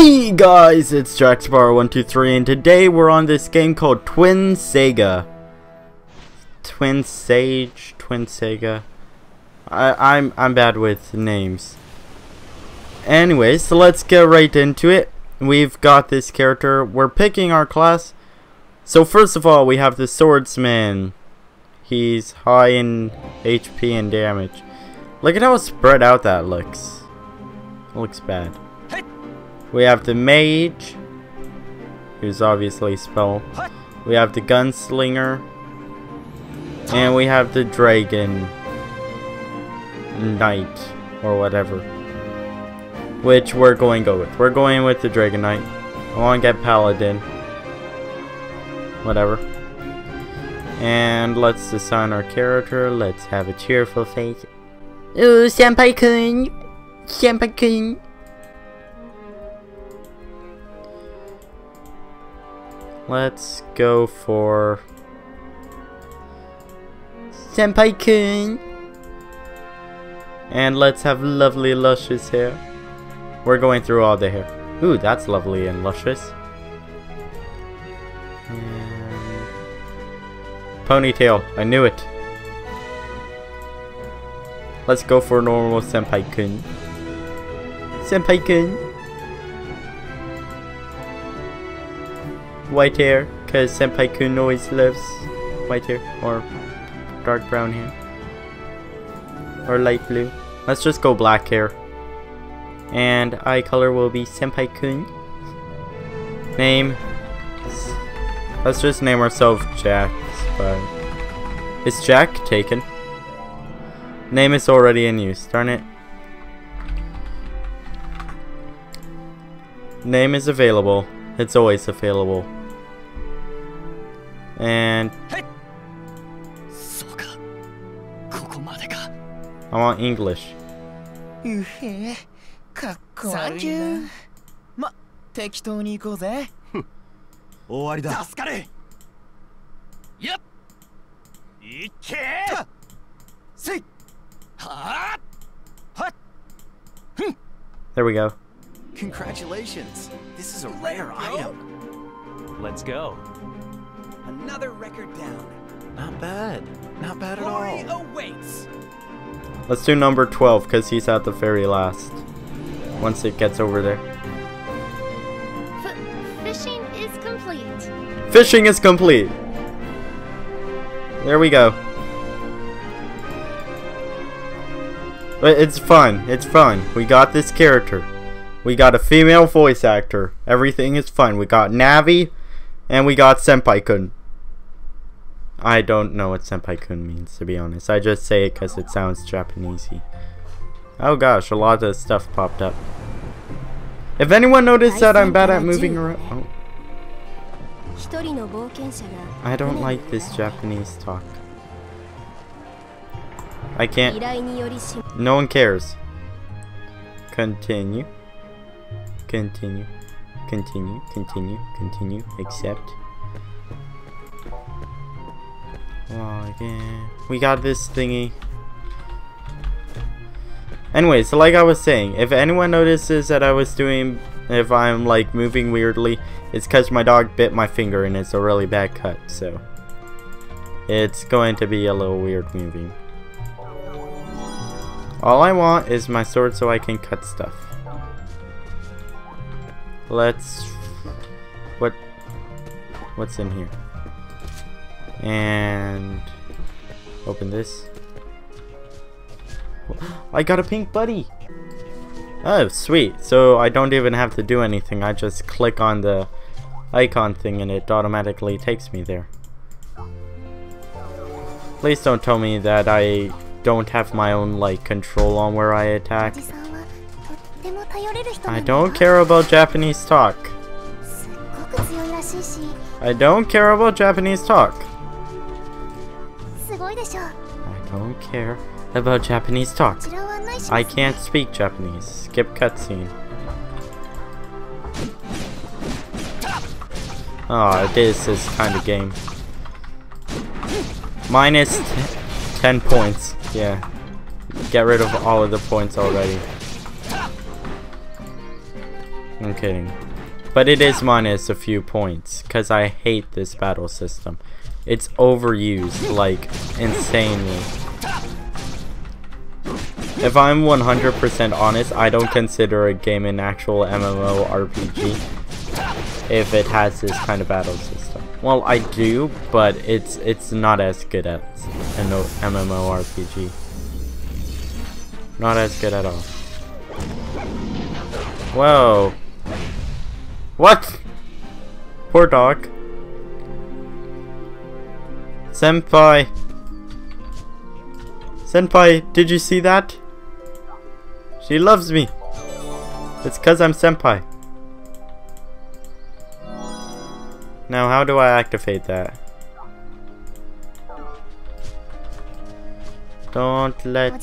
Hey guys, it's Jackspyro123 and today we're on this game called Twin Saga. Twin Saga. I'm bad with names. Anyways, so let's get right into it. We've got this character. We're picking our class. So first of all, we have the swordsman. He's high in HP and damage. Look at how spread out that looks. It looks bad. We have the mage, who's obviously spell. We have the gunslinger, and we have the dragon knight or whatever, which we're going to go with. We're going with the dragon knight. I want to get paladin, whatever. And let's design our character. Let's have a cheerful face. Oh, senpai-kun. Let's go for senpai-kun. And let's have lovely luscious hair. We're going through all the hair. Ooh, that's lovely and luscious. And ponytail, I knew it. Let's go for normal senpai-kun. Senpai-kun. White hair, because senpai-kun always loves white hair, or dark brown hair, or light blue. Let's just go black hair. And eye color will be senpai-kun. Name. Let's just name ourselves Jack. Is Jack taken? Name is already in use, darn it. Name is available. It's always available. And I want English. There we go. Congratulations. This is a rare item. Let's go. Another record down. Not bad. Not bad at all. Awaits. Let's do number 12 because he's at the very last. Once it gets over there. Fishing is complete. Fishing is complete. There we go. It's fun. It's fun. We got this character. We got a female voice actor. Everything is fun. We got Navi, and we got senpai-kun. I don't know what senpai-kun means, to be honest. I just say it because it sounds Japanesey. Oh gosh, a lot of stuff popped up. If anyone noticed that I'm bad at moving around, oh. I don't like this Japanese talk. I can't. No one cares. Continue. Continue. Continue. Continue. Continue. Accept. Oh, yeah. We got this thingy. Anyway, so like I was saying, if anyone notices that I was doing, if I'm like moving weirdly, it's because my dog bit my finger and it's a really bad cut, so it's going to be a little weird moving. All I want is my sword so I can cut stuff. Let's... What's in here? And... open this. I got a pink buddy! Oh, sweet. So I don't even have to do anything. I just click on the icon thing and it automatically takes me there. Please don't tell me that I... don't have my own like control on where I attack. I don't care about Japanese talk. I don't care about Japanese talk. I don't care about Japanese talk. I can't speak Japanese. Skip cutscene. Aw, oh, it is this kind of game. Minus 10 points. Yeah, get rid of all of the points already. I'm kidding. But it is minus a few points, because I hate this battle system. It's overused, like, insanely. If I'm 100% honest, I don't consider a game an actual MMORPG if it has this kind of battle system. Well, I do, but it's not as good as an MMORPG. Not as good at all. Whoa. What? Poor dog. Senpai. Senpai, did you see that? She loves me. It's 'cause I'm senpai. Now, how do I activate that? Don't let...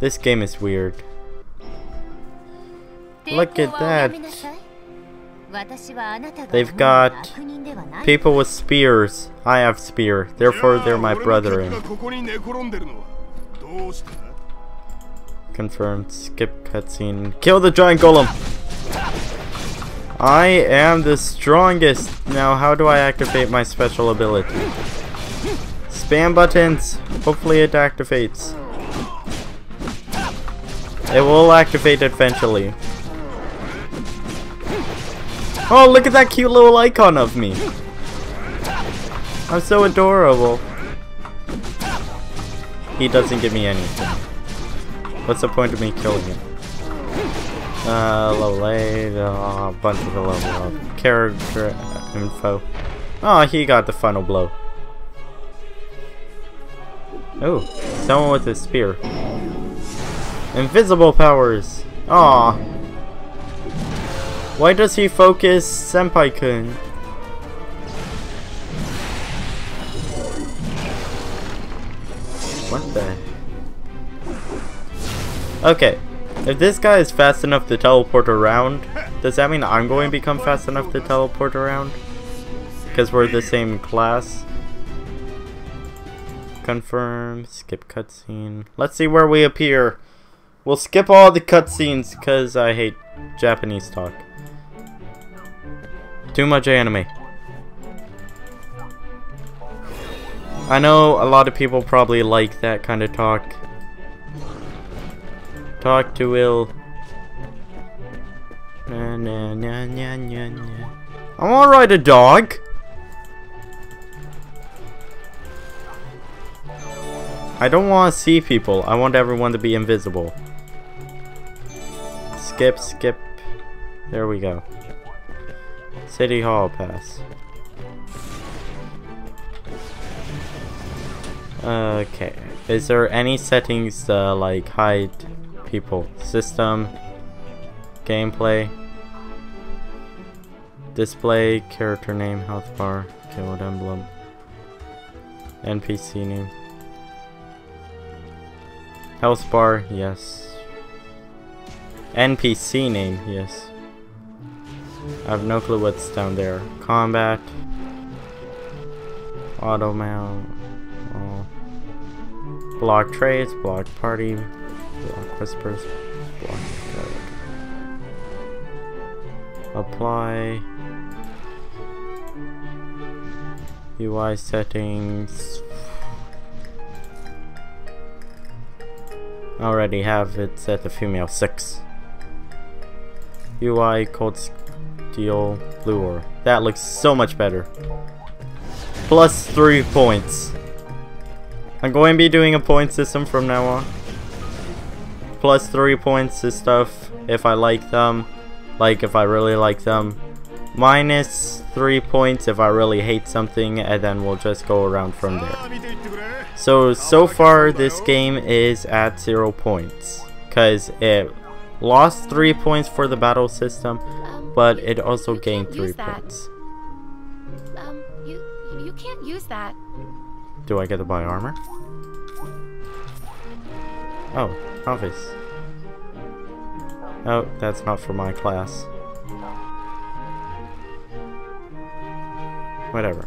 This game is weird. Look at that. They've got people with spears. I have spear, therefore they're my brethren. Confirmed. Skip cutscene. Kill the giant golem. I am the strongest. Now, how do I activate my special ability? Spam buttons. Hopefully it activates. It will activate eventually. Oh, look at that cute little icon of me. I'm so adorable. He doesn't give me anything. What's the point of me killing him? Lolade, a bunch of the level up. Character info. Oh, he got the final blow. Oh, someone with a spear. Invisible powers. Aw. Why does he focus Senpai-kun? What the? Okay, if this guy is fast enough to teleport around, does that mean I'm going to become fast enough to teleport around? Because we're the same class. Confirm, skip cutscene. Let's see where we appear. We'll skip all the cutscenes because I hate Japanese talk. Too much anime. I know a lot of people probably like that kind of talk. Talk to Will. Nah, nah, nah, nah, nah, nah. I'm alright, a dog. I don't want to see people. I want everyone to be invisible. Skip, skip. There we go. City Hall pass. Okay. Is there any settings to like hide? People, system, gameplay, display, character name, health bar, guild emblem, NPC name, health bar, yes, NPC name, yes. I have no clue what's down there. Combat, auto mount, block trades, block party. Block whispers. Block code. Apply. UI settings. Already have it set to female 6. UI cold steel blue ore. That looks so much better. Plus 3 points. I'm going to be doing a point system from now on. Plus 3 points to stuff if I like them, like if I really like them, minus 3 points if I really hate something, and then we'll just go around from there. So far this game is at 0 points, because it lost 3 points for the battle system, but it also gained 3 points. You can't use that. Do I get to buy armor? Oh. Obvious. Oh, that's not for my class. Whatever.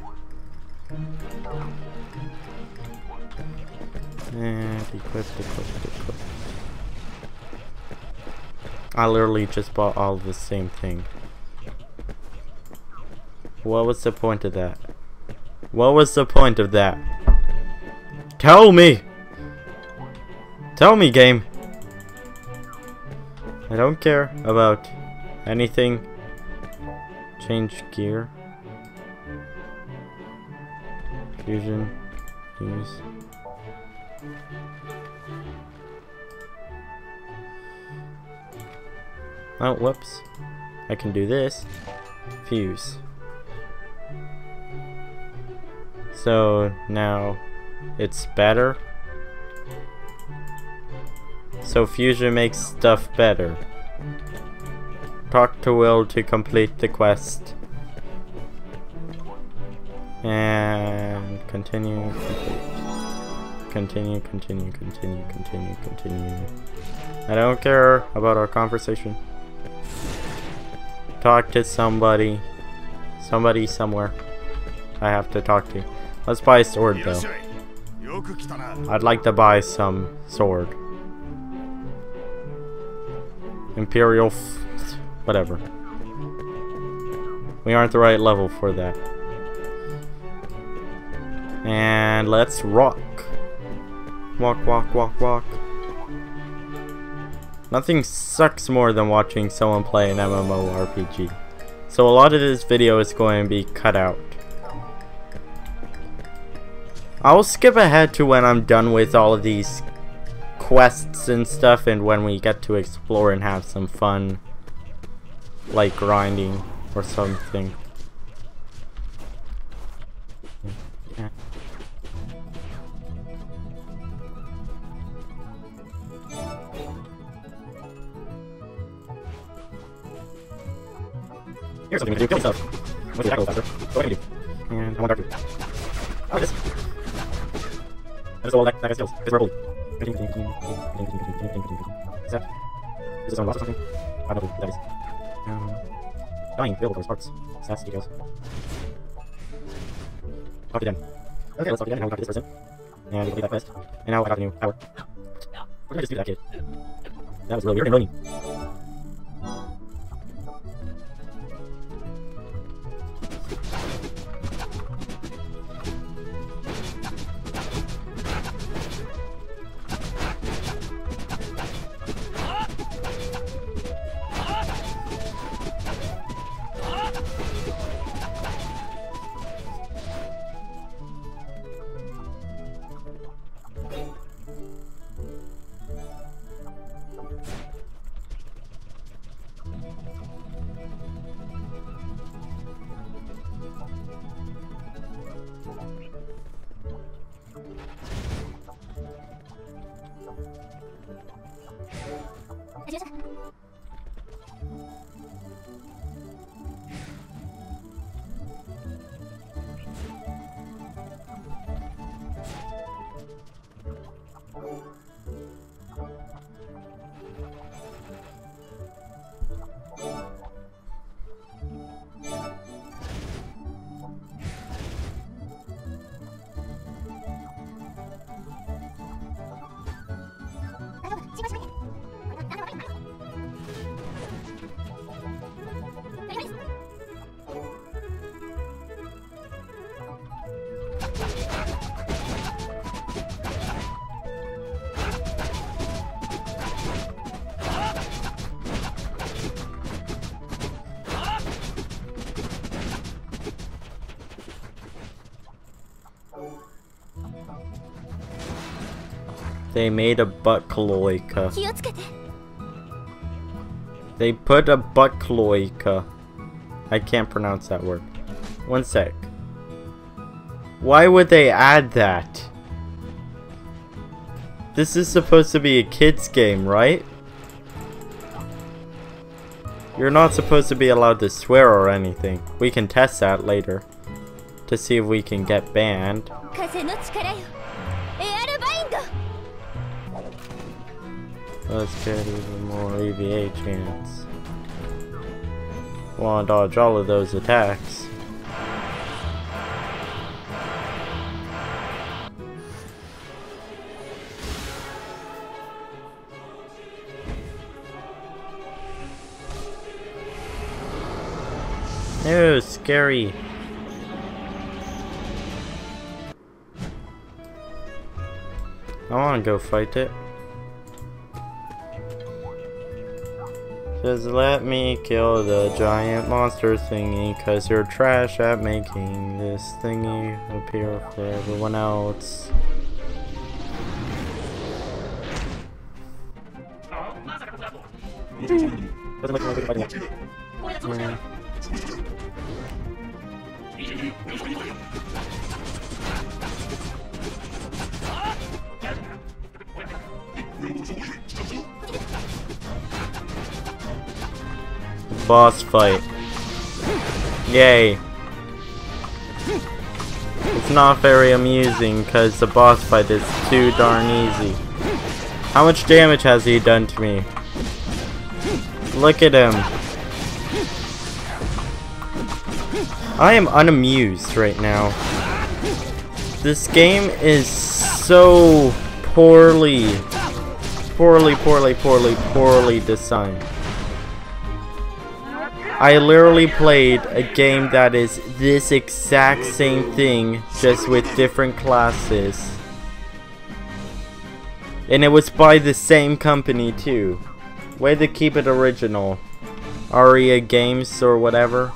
And equip. I literally just bought all the same thing. What was the point of that? What was the point of that? Tell me! Tell me, game! I don't care about anything. Change gear. Fusion. Use. Oh, whoops. I can do this. Fuse. So now it's better. So fusion makes stuff better. Talk to Will to complete the quest. And continue, complete. Continue. I don't care about our conversation. Talk to somebody. Somebody somewhere. I have to talk to. Let's buy a sword though. I'd like to buy some sword. Imperial whatever. We aren't the right level for that. And let's rock. Walk. Nothing sucks more than watching someone play an MMORPG. So a lot of this video is going to be cut out. I'll skip ahead to when I'm done with all of these quests and stuff and when we get to explore and have some fun, like grinding or something. Yeah. Here's something to do. Kill yourself. What's the tackle faster? What can you do? And I want to oh, this. That is all that skills. It's verbal. Is that? Is this on loss or something? I don't know what that is. Dying. Available for his parts. Stats, details. Talk to them. Okay, let's talk to them. Now we talk to this person. And we complete that quest. And now I got a new power. What did I just do to that kid? That was really weird and really mean. They made a butt cloaca. They put a butt cloaca. I can't pronounce that word. One sec. Why would they add that? This is supposed to be a kid's game, right? You're not supposed to be allowed to swear or anything. We can test that later to see if we can get banned. Let's get even more EVA chance. Wanna dodge all of those attacks. No, scary. I wanna go fight it. Just let me kill the giant monster thingy, cause you're trash at making this thingy appear for everyone else. Boss fight. Yay. It's not very amusing because the boss fight is too darn easy. How much damage has he done to me? Look at him. I am unamused right now. This game is so poorly designed. I literally played a game that is this exact same thing, just with different classes. And it was by the same company too. Way to keep it original. Aeria Games or whatever.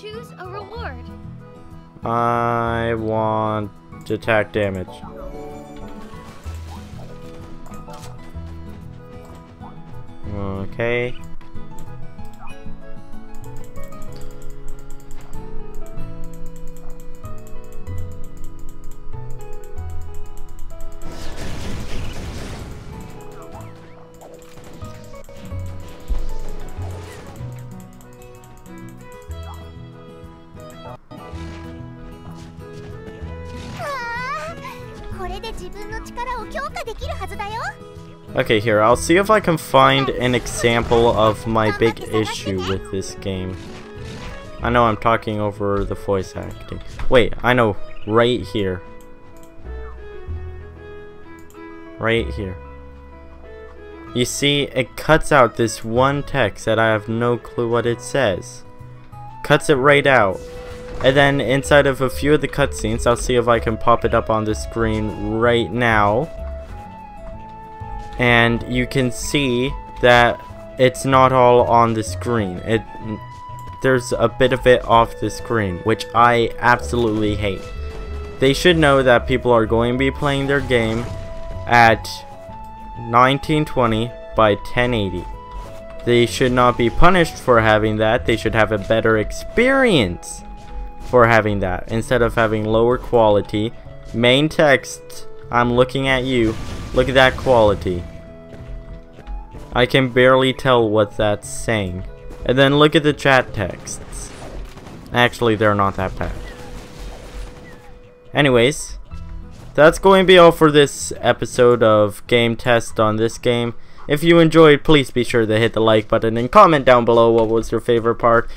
Choose a reward. I want attack damage. Okay. Okay, here, I'll see if I can find an example of my big issue with this game. I know I'm talking over the voice acting. Wait, I know, right here. Right here. You see, it cuts out this one text that I have no clue what it says. Cuts it right out. And then inside of a few of the cutscenes, I'll see if I can pop it up on the screen right now. And you can see that it's not all on the screen. There's a bit of it off the screen, which I absolutely hate. They should know that people are going to be playing their game at 1920 by 1080. They should not be punished for having that. They should have a better experience for having that. Instead of having lower quality, main text, I'm looking at you. Look at that quality. I can barely tell what that's saying. And then look at the chat texts. Actually, they're not that bad. Anyways, that's going to be all for this episode of Game Test on this game. If you enjoyed, please be sure to hit the like button and comment down below what was your favorite part.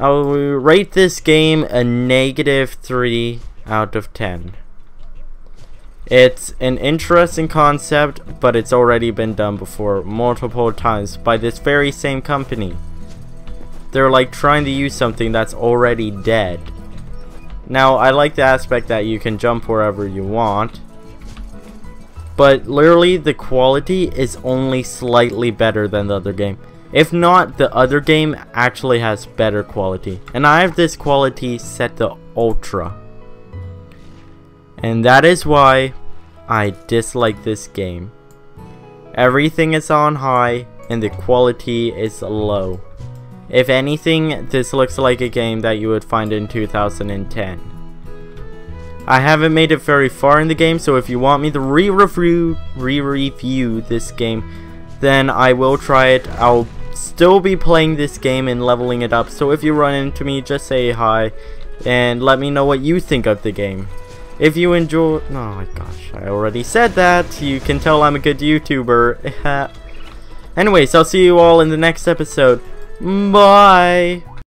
I will rate this game a -3 out of 10. It's an interesting concept, but it's already been done before multiple times by this very same company. They're like trying to use something that's already dead. Now, I like the aspect that you can jump wherever you want, but literally the quality is only slightly better than the other game. If not, the other game actually has better quality, and I have this quality set to ultra. And that is why I dislike this game. Everything is on high and the quality is low. If anything, this looks like a game that you would find in 2010. I haven't made it very far in the game, so if you want me to re-review this game, then I will try it. I'll still be playing this game and leveling it up, so if you run into me, just say hi and let me know what you think of the game. If you enjoy, oh my gosh, I already said that. You can tell I'm a good YouTuber. Anyways, I'll see you all in the next episode. Bye.